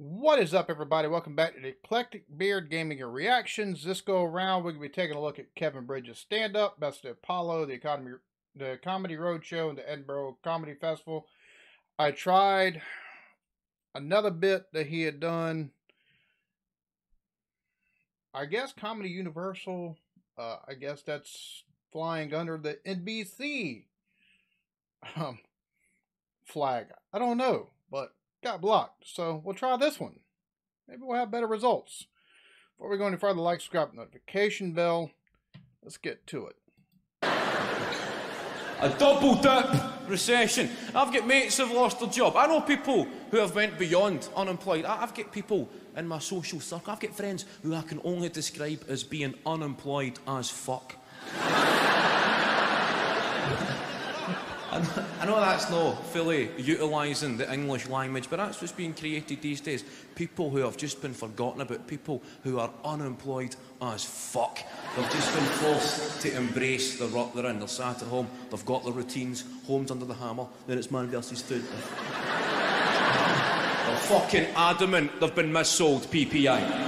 What is up, everybody? Welcome back to the Eclectic Beard Gaming and Reactions. This go around, we're going to be taking a look at Kevin Bridges' stand-up, Best of Apollo, the Comedy Roadshow, and the Edinburgh Comedy Festival. I tried another bit that he had done, I guess Comedy Universal, I guess that's flying under the NBC flag. I don't know, but got blocked, so we'll try this one. Maybe we'll have better results. Before we go any further, like, subscribe, notification bell. Let's get to it. A double dip recession. I've got mates who've lost their job. I know people who have went beyond unemployed. I've got people in my social circle. I've got friends who I can only describe as being unemployed as fuck. I know that's not fully utilising the English language, but that's what's being created these days. People who have just been forgotten about, people who are unemployed as fuck. They've just been forced to embrace the rut they're in. They're sat at home, they've got their routines, home's under the hammer, then it's man versus food. They're fucking adamant they've been missold PPI.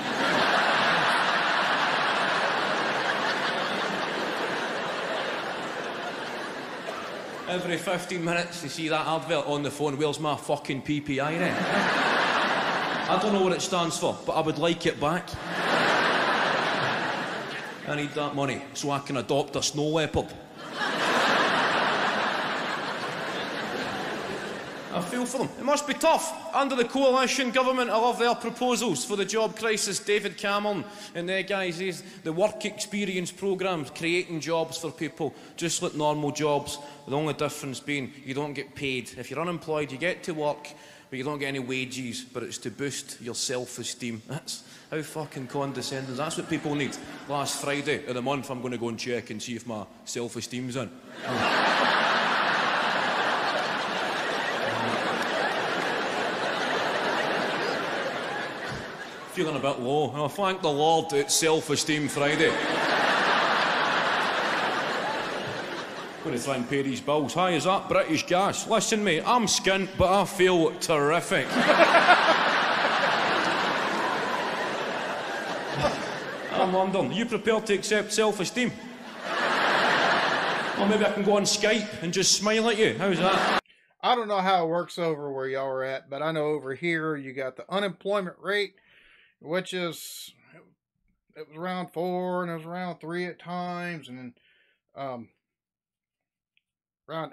Every 15 minutes, you see that advert on the phone, where's my fucking PPI then? I don't know what it stands for, but I would like it back. I need that money so I can adopt a snow leopard. I feel for them. It must be tough. Under the coalition government, I love their proposals for the job crisis. David Cameron and their guys, the work experience programmes, creating jobs for people, just like normal jobs. The only difference being you don't get paid. If you're unemployed, you get to work, but you don't get any wages, but it's to boost your self-esteem. That's how fucking condescending. That's what people need. Last Friday of the month, I'm going to go and check and see if my self-esteem's in. Feeling a bit low. Oh, thank the Lord, it's Self-Esteem Friday. I'm going to try and pay these bills. Hi, is that British Gas? Listen, mate, I'm skint, but I feel terrific. I'm wondering, are you prepared to accept self-esteem? Or maybe I can go on Skype and just smile at you. How's that? I don't know how it works over where y'all are at, but I know over here you got the unemployment rate, which is, it was around 4 and it was around 3 at times, and then around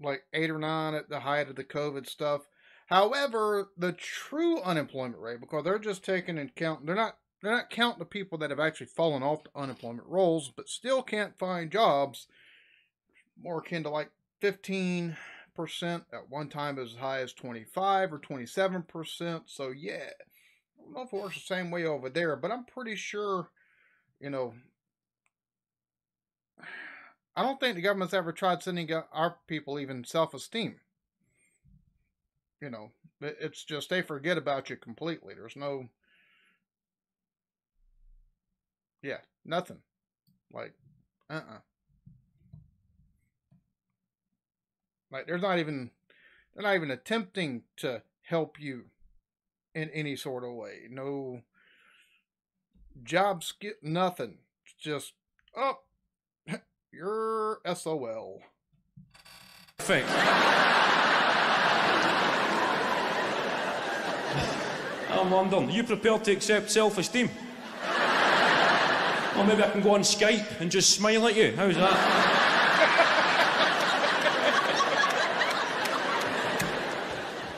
like 8 or 9 at the height of the COVID stuff. However, the true unemployment rate, because they're just taking and counting, they're not counting the people that have actually fallen off the unemployment rolls, but still can't find jobs, more akin to like 15%. At one time it was as high as 25 or 27%. So yeah, I don't know if it works the same way over there, but I'm pretty sure, you know, I don't think the government's ever tried sending our people even self-esteem. You know, it's just they forget about you completely. There's no, yeah, nothing. Like, Like, they're not even attempting to help you in any sort of way. No job skip, nothing. It's just, oh, you're SOL. Thanks. I'm wondering, are you prepared to accept self-esteem? Or maybe I can go on Skype and just smile at you. How's that?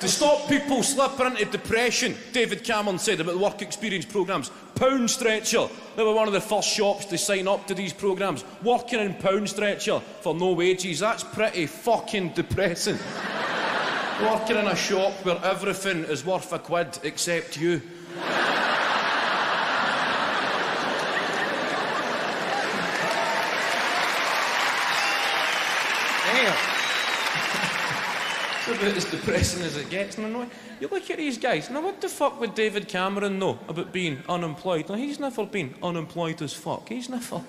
To stop people slipping into depression, David Cameron said about the work experience programmes. Pound Stretcher, they were one of the first shops to sign up to these programmes. Working in Pound Stretcher for no wages, that's pretty fucking depressing. Working in a shop where everything is worth a quid except you. It's about as depressing as it gets. And I, you look at these guys. Now, what the fuck would David Cameron know about being unemployed? Now, he's never been unemployed as fuck. He's never.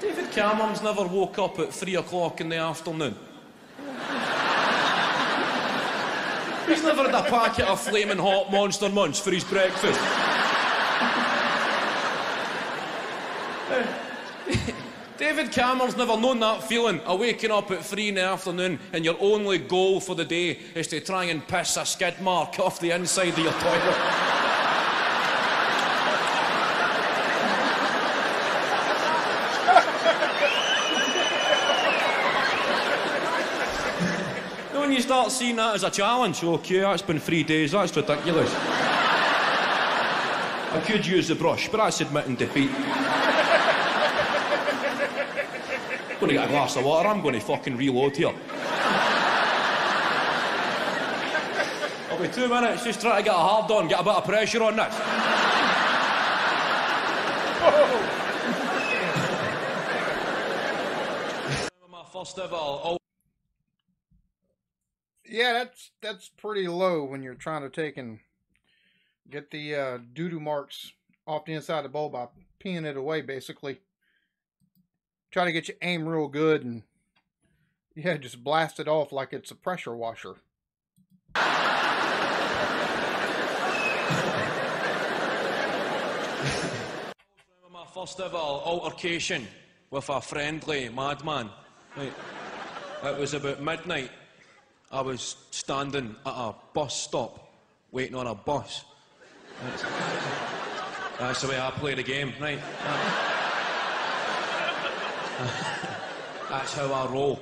David Cameron's never woke up at 3 o'clock in the afternoon. He's never had a packet of Flamin' Hot Monster Munch for his breakfast. David Cameron's never known that feeling of waking up at 3 in the afternoon and your only goal for the day is to try and piss a skid mark off the inside of your toilet. When you start seeing that as a challenge, okay, that's been 3 days, that's ridiculous. I could use the brush, but that's admitting defeat. I'm going to get a glass of water, I'm going to fucking reload here. I'll be 2 minutes, just try to get a hard on, get a bit of pressure on this. My first ever... Yeah, that's pretty low when you're trying to take and get the doo-doo marks off the inside of the bowl by peeing it away, basically. Try to get your aim real good and, yeah, just blast it off like it's a pressure washer. My first ever altercation with a friendly madman. Right. It was about midnight. I was standing at a bus stop, waiting on a bus. That's the way I play the game, right? That's how I roll.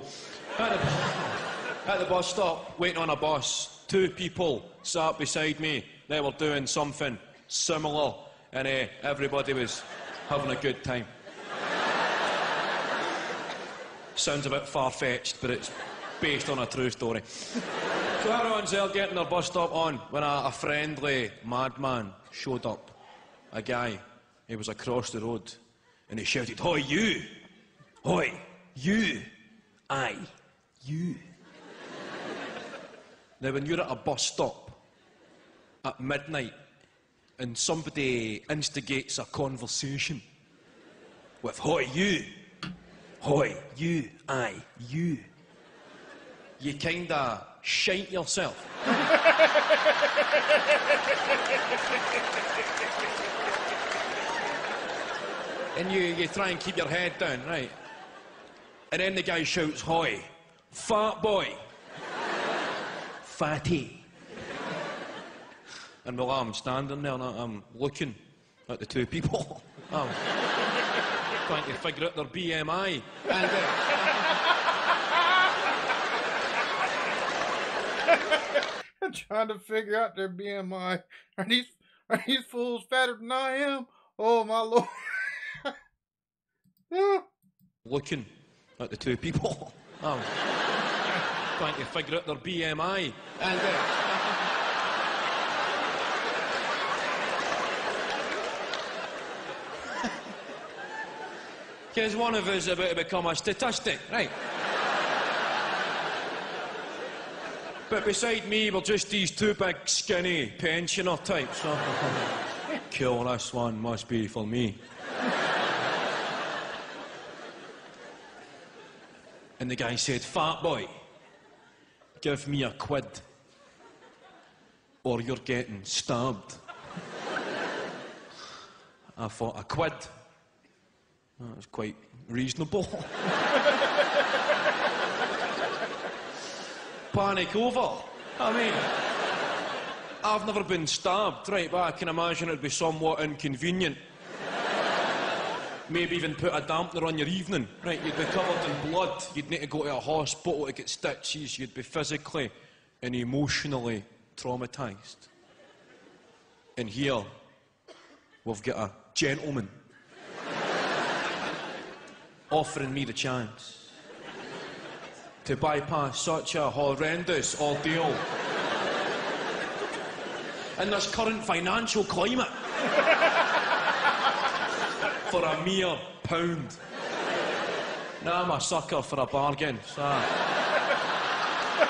At the bus stop, waiting on a bus, 2 people sat beside me. They were doing something similar, and everybody was having a good time. Sounds a bit far-fetched, but it's... based on a true story. So everyone's there getting their bus stop on when a friendly madman showed up. A guy, he was across the road, and he shouted, "Hoi, you! Hoi, you! Aye, you!" Now, when you're at a bus stop at midnight and somebody instigates a conversation with "Hoi, you! Aye, you!" you kind of shite yourself. And you try and keep your head down, right? And then the guy shouts, "Hoi, fat boy, fatty." And well, I'm standing there and I'm looking at the 2 people. I'm trying to figure out their BMI. And, trying to figure out their BMI. Are these fools fatter than I am? Oh my lord! Yeah. Looking at the 2 people, I'm trying to figure out their BMI. And because one of us is about to become a statistic, right? But beside me were just these 2 big, skinny pensioner types. Kill, this one must be for me. And the guy said, "Fat boy, give me £1, or you're getting stabbed." I thought, £1? That was quite reasonable. Panic over. I mean, I've never been stabbed, right, but I can imagine it'd be somewhat inconvenient. Maybe even put a dampener on your evening, right? You'd be covered in blood, you'd need to go to a hospital to get stitches, you'd be physically and emotionally traumatised. And here, we've got a gentleman offering me the chance to bypass such a horrendous ordeal in this current financial climate for a mere £1. Now I'm a sucker for a bargain, so. Can't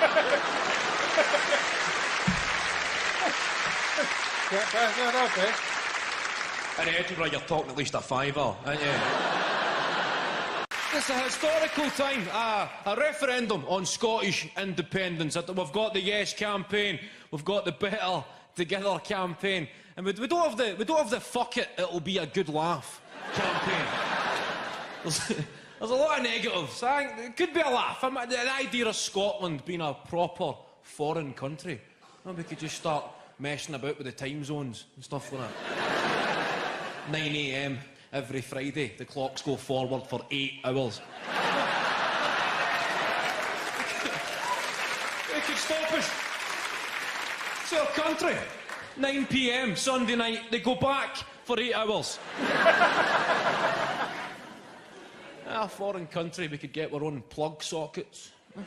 pass that up, eh? In Edinburgh, you're talking at least a £5, aren't you? It's a historical time, a referendum on Scottish independence. We've got the Yes campaign, we've got the Better Together campaign, and we don't have the fuck it, it'll be a good laugh campaign. There's a lot of negatives. It could be a laugh. The idea of Scotland being a proper foreign country. Maybe we could just start messing about with the time zones and stuff like that. 9 AM every Friday, the clocks go forward for 8 hours. They could stop us. It's our country. 9 PM Sunday night, they go back for 8 hours. A foreign country, we could get our own plug sockets. a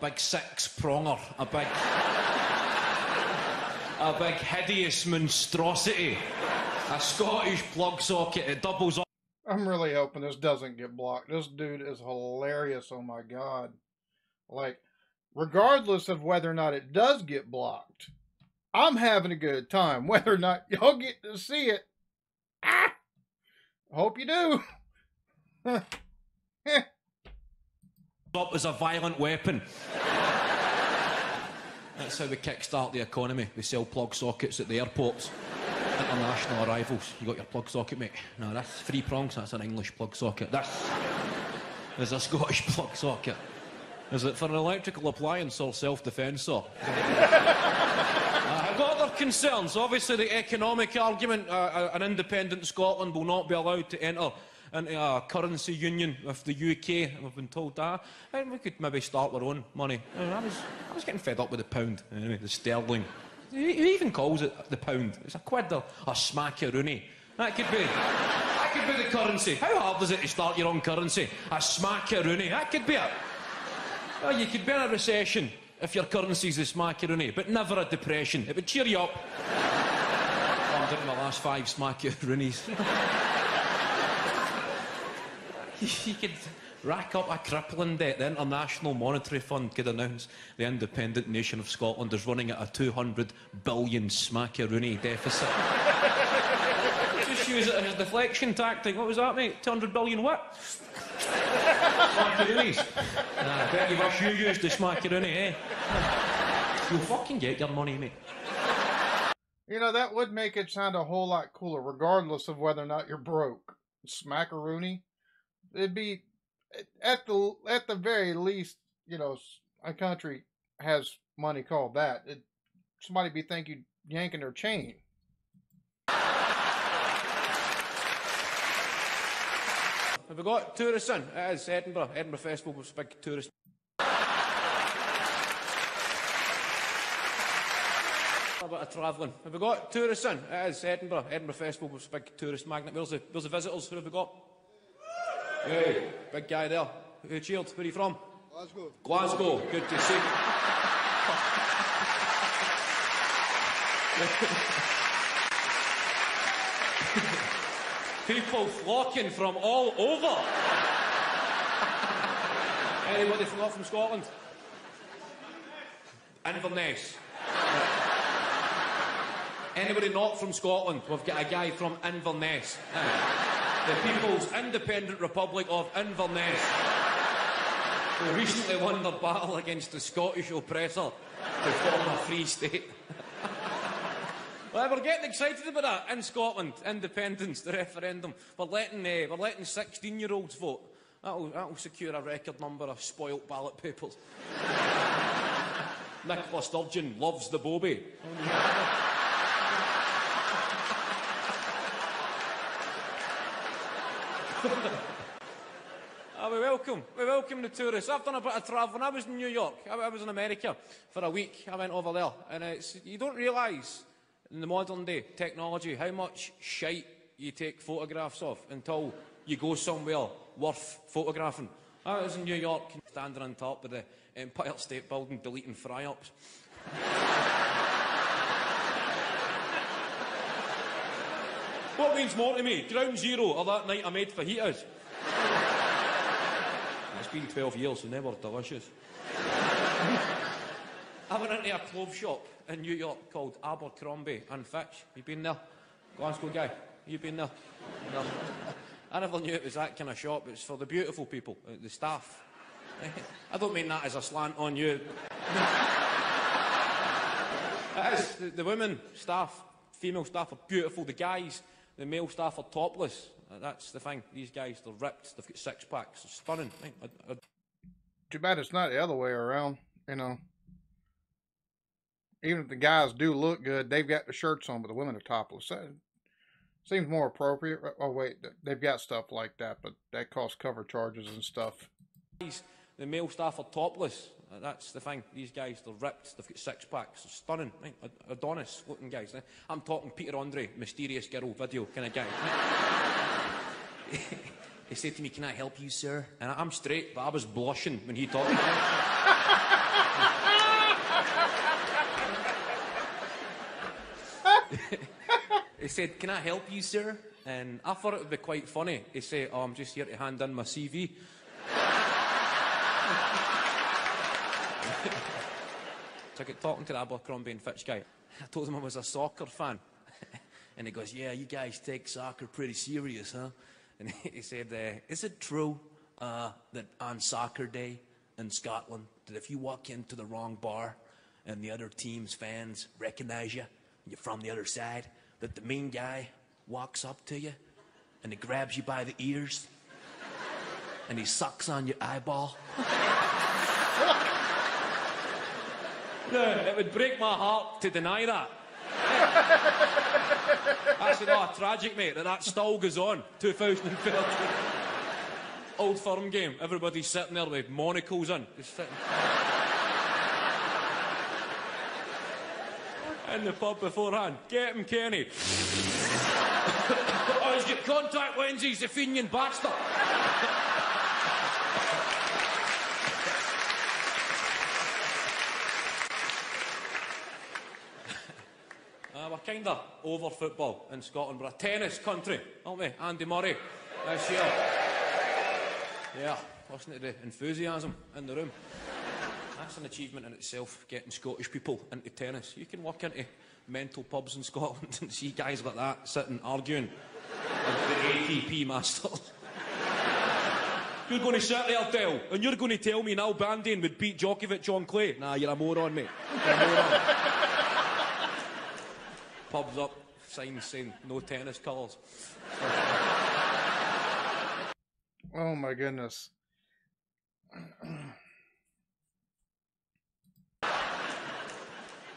big six-pronger, a big hideous monstrosity. A Scottish plug socket, it doubles up. I'm really hoping this doesn't get blocked. This dude is hilarious, oh my god. Like, regardless of whether or not it does get blocked, I'm having a good time. Whether or not y'all get to see it, ah! Hope you do. Up as a violent weapon. That's how we kickstart the economy. We sell plug sockets at the airports. International arrivals. You got your plug socket, mate? No, that's 3 prongs. That's an English plug socket. There's a Scottish plug socket. Is it for an electrical appliance or self-defence, sir? I've got other concerns. Obviously, the economic argument, an independent Scotland will not be allowed to enter into a currency union with the UK, and we've been told that. And we could maybe start our own money. I was getting fed up with the pound, anyway, the sterling. Who even calls it the pound? It's a quid or a smackaroony. That could be the currency. How hard is it to start your own currency? A smackaroony, that could be it. Well, you could be in a recession if your currency's the smackaroony, but never a depression. It would cheer you up. Oh, I'm doing my last 5 smackaroonies. You could rack up a crippling debt. The International Monetary Fund could announce the independent nation of Scotland is running at a 200 billion smackaroony deficit. Just use it as a deflection tactic. What was that, mate? 200 billion what? Smackaroonies. I bet you wish you used the smackaroony, eh? You'll fucking get your money, mate. You know, that would make it sound a whole lot cooler, regardless of whether or not you're broke. Smackaroony? It'd be, at the very least, you know, a country has money called that. Somebody'd be thinking yanking their chain. Have we got tourists in? It is Edinburgh. Edinburgh Festival was a big tourist. A bit of travelling. Have we got tourists in? It is Edinburgh. Edinburgh Festival was a big tourist magnet. Where's the visitors? Who have we got? Hey, big guy there. Who cheered? Where are you from? Glasgow. Glasgow. Good to see you. People flocking from all over. Anybody from not from Scotland? Inverness. Anybody not from Scotland? We've got a guy from Inverness. The People's Independent Republic of Inverness, who recently won their battle against the Scottish oppressor to form a free state. Well, we're getting excited about that in Scotland. Independence, the referendum. We're letting 16-year-olds vote. That'll secure a record number of spoilt ballot papers. Nicola Sturgeon loves the Bobby. We welcome the tourists. I've done a bit of travel. When I was in New York, I was in America for a week. I went over there, and you don't realise in the modern day technology how much shite you take photographs of until you go somewhere worth photographing. I was in New York, standing on top of the Empire State Building, deleting fry-ups. What means more to me, Ground Zero or that night I made fajitas? It's been 12 years and they were delicious. I went into a clothes shop in New York called Abercrombie and Fitch. You been there? Glasgow guy. You've been there. No. I never knew it was that kind of shop. It's for the beautiful people, the staff. I don't mean that as a slant on you. It is. The women staff, female staff, are beautiful. The guys, the male staff, are topless. That's the thing. These guys, they're ripped. They've got six packs. They're stunning. I... Too bad it's not the other way around, you know. Even if the guys do look good, they've got the shirts on, but the women are topless. That seems more appropriate. Oh, wait, they've got stuff like that, but that costs cover charges and stuff. The male staff are topless. That's the thing. These guys, they're ripped. They've got six packs. They're stunning. Right? Adonis-looking guys. I'm talking Peter Andre, mysterious girl video kind of guy. He said to me, "Can I help you, sir?" And I'm straight, but I was blushing when he talked to me. He said, "Can I help you, sir?" And I thought it would be quite funny. He said, "Oh, I'm just here to hand in my CV." So I got talking to the Abercrombie and Fitch guy. I told him I was a soccer fan. And he goes, "Yeah, you guys take soccer pretty serious, huh?" And he said, "Is it true that on soccer day in Scotland, that if you walk into the wrong bar and the other team's fans recognise you, you're from the other side, that the mean guy walks up to you and he grabs you by the ears and he sucks on your eyeball?" No, it would break my heart to deny that. I said, "Oh, tragic, mate, that still goes on." 2013. Old Firm game. Everybody's sitting there with monocles in. Just sitting. In the pub beforehand. "Get him, Kenny." "Oh, he's got contact lenses, he's a Fenian bastard." We're kind of over football in Scotland. We're a tennis country, aren't we? Andy Murray this year. Yeah, listen to the enthusiasm in the room. That's an achievement in itself, getting Scottish people into tennis. You can walk into mental pubs in Scotland and see guys like that sitting arguing with the ATP Masters. "You're going to sit there, Del, and you're going to tell me Nalbandian would beat Djokovic on clay? Nah, you're a moron, mate. You're a moron." Pubs up, signs saying "no tennis colours." Oh my goodness.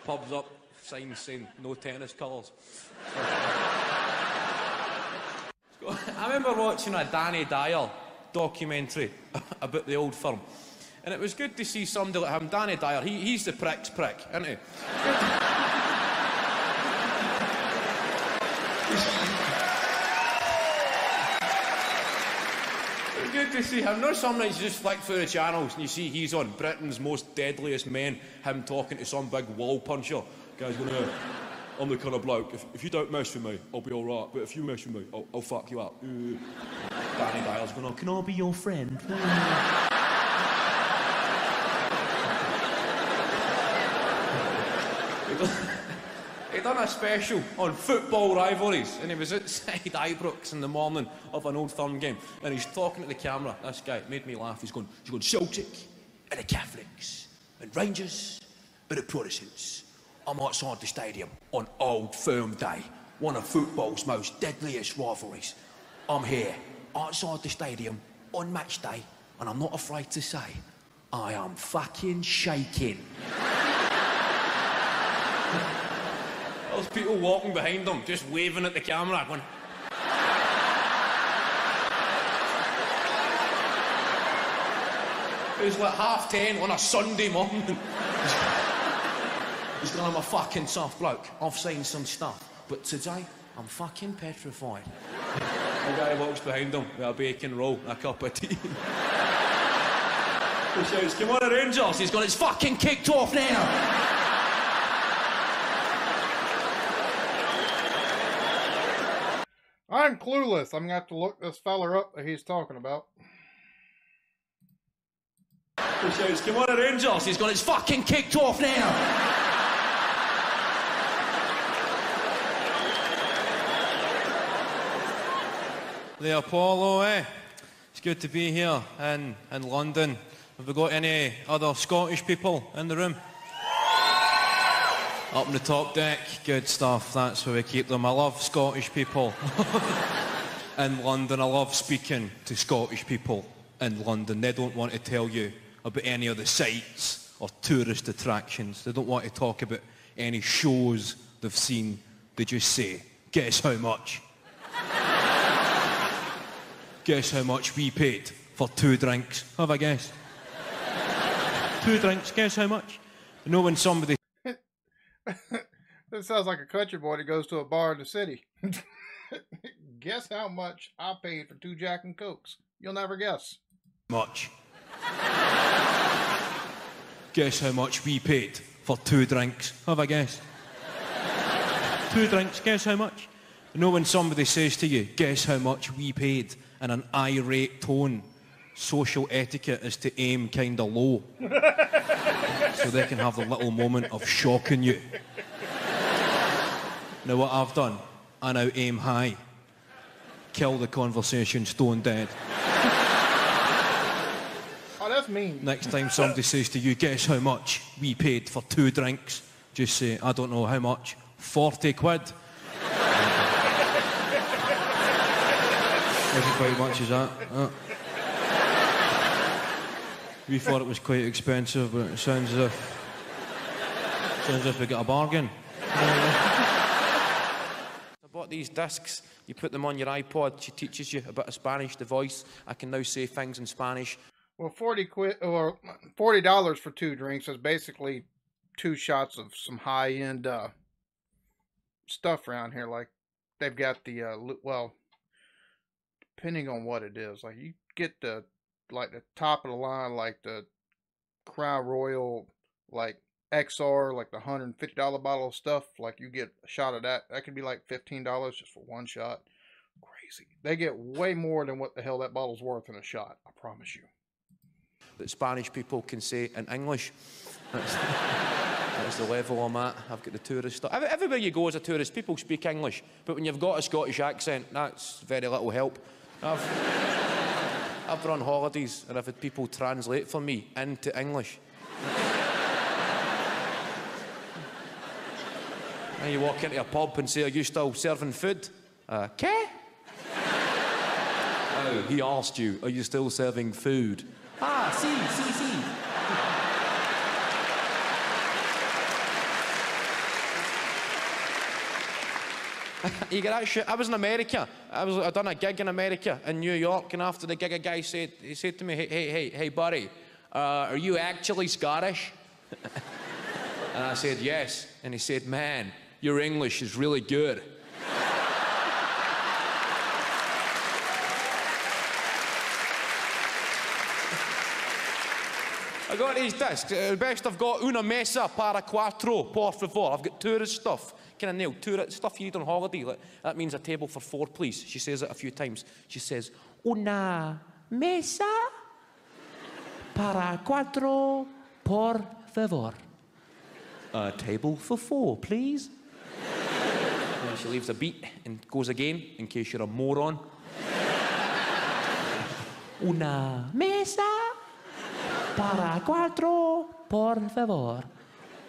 Pubs up, signs saying "no tennis colours." I remember watching a Danny Dyer documentary about the Old Firm, and it was good to see somebody like him. Danny Dyer, he's the prick's prick, isn't he? It's good to see him. Not some nights you just flick through the channels and you see he's on Britain's Most Deadliest Men, him talking to some big wall puncher. "Guys, I'm the kind of bloke, if you don't mess with me, I'll be alright, but if you mess with me, I'll fuck you up." Danny Dyer's going on, "Can I be your friend?" He'd done a special on football rivalries, and he was outside Ibrox in the morning of an Old Firm game, and he's talking to the camera. This guy made me laugh. He's going, "Celtic and the Catholics and Rangers and the Protestants. I'm outside the stadium on Old Firm Day, one of football's most deadliest rivalries. I'm here outside the stadium on match day, and I'm not afraid to say I am fucking shaking." There's people walking behind them, just waving at the camera, going... It was like 10:30 on a Sunday morning. He's going, "I'm a fucking tough bloke. I've seen some stuff, but today I'm fucking petrified." A guy walks behind him with a bacon roll and a cup of tea. He says, "Come on, the Rangers." He's gone, "It's fucking kicked off now." I'm clueless. I'm going to have to look this fella up that he's talking about. He says, "Come on, the Rangers." He's gone, "It's fucking kicked off now." the Apollo, eh? It's good to be here in London. Have we got any other Scottish people in the room? Up in the top deck, good stuff, that's where we keep them. I love Scottish people in London. I love speaking to Scottish people in London. They don't want to tell you about any of the sights or tourist attractions. They don't want to talk about any shows they've seen. They just say, guess how much? Guess how much we paid for 2 drinks. Have a guess. 2 drinks, guess how much? You know when somebody... That sounds like a country boy that goes to a bar in the city. Guess how much I paid for 2 Jack and Cokes. You'll never guess. Much. Guess how much we paid for 2 drinks. Have a guess. 2 drinks, guess how much? You know when somebody says to you, guess how much we paid, in an irate tone, social etiquette is to aim kind of low. So they can have the little moment of shocking you. Now what I've done, I now aim high. Kill the conversation stone dead. Oh, that's mean. Next time somebody says to you, guess how much we paid for 2 drinks, just say, I don't know how much, 40 quid. How much is that? We thought it was quite expensive, but it sounds as if we got a bargain. I bought these discs. You put them on your iPod. She teaches you a bit of Spanish, the voice. I can now say things in Spanish. Well, £40 or $40 for 2 drinks is basically 2 shots of some high-end stuff around here. Like they've got the well, depending on what it is, like you get the. Like the top of the line, like the Crown Royal, like XR, like the $150 bottle of stuff. Like you get a shot of that. That could be like $15 just for 1 shot. Crazy. They get way more than what the hell that bottle's worth in a shot. I promise you. That Spanish people can say in English. That's the level I'm at. I've got the tourist stuff. Everywhere you go as a tourist, people speak English. But when you've got a Scottish accent, that's very little help. I've run holidays and I've had people translate for me into English. And you walk into a pub and say, are you still serving food? Okay. Oh, he asked you, are you still serving food? Ah, si, si, si. You get that shit. I was in America. I done a gig in America, in New York, and after the gig, a guy said, he said to me, hey, buddy, are you actually Scottish? And I said, yes. And he said, man, your English is really good. I got these discs. The best I've got, una mesa para cuatro, por favor. I've got tourist stuff. Kind of nailed tourist stuff you eat on holiday. Like, that means a table for 4, please. She says it a few times. She says, una mesa para cuatro, por favor. A table for 4, please. And she leaves a beat and goes again, in case you're a moron. Una mesa. Para cuatro, por favor.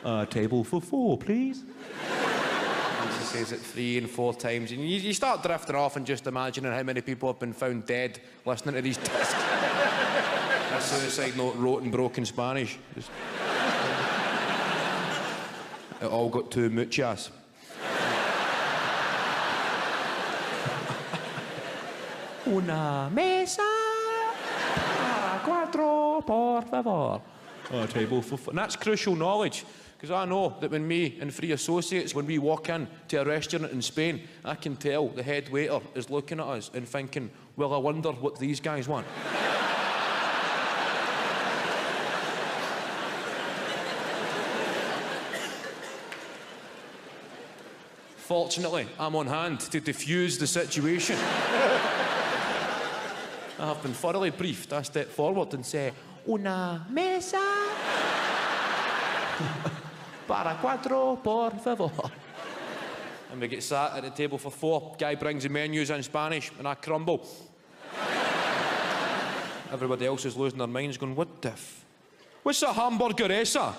A table for 4, please. And she says it 3 and 4 times, and you start drifting off and just imagining how many people have been found dead listening to these discs. A suicide note wrote in broken Spanish. Just... It all got too muchas. Una mesa. Cuatro, por favor. A table for 4. And that's crucial knowledge, because I know that when me and 3 associates, when we walk in to a restaurant in Spain, I can tell the head waiter is looking at us and thinking, well, I wonder what these guys want. Fortunately, I'm on hand to defuse the situation. I have been thoroughly briefed. I step forward and say, una mesa para cuatro, por favor. and we get sat at the table for four. Guy brings the menus in Spanish and I crumble. Everybody else is losing their minds going, what the f... What's a hamburgeressa?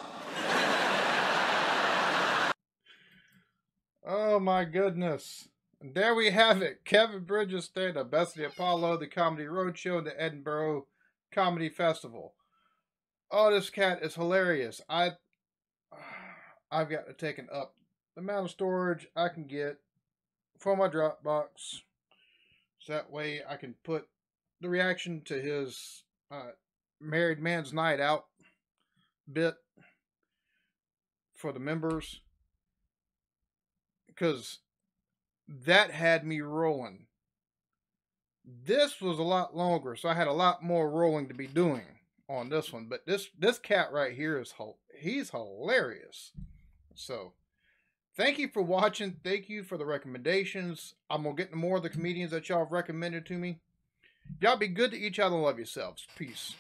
Oh my goodness. And there we have it. Kevin Bridges stand up. Best of the Apollo, the Comedy Roadshow, and the Edinburgh Comedy Festival. Oh, this cat is hilarious. I've got to take an up the amount of storage I can get for my Dropbox, so that way I can put the reaction to his Married Man's Night Out bit for the members, because that had me rolling. This was a lot longer, so I had a lot more rolling to be doing on this one, but this cat right here is he's hilarious. So thank you for watching. Thank you for the recommendations. I'm gonna get into more of the comedians that y'all have recommended to me. Y'all be good to each other and love yourselves. Peace.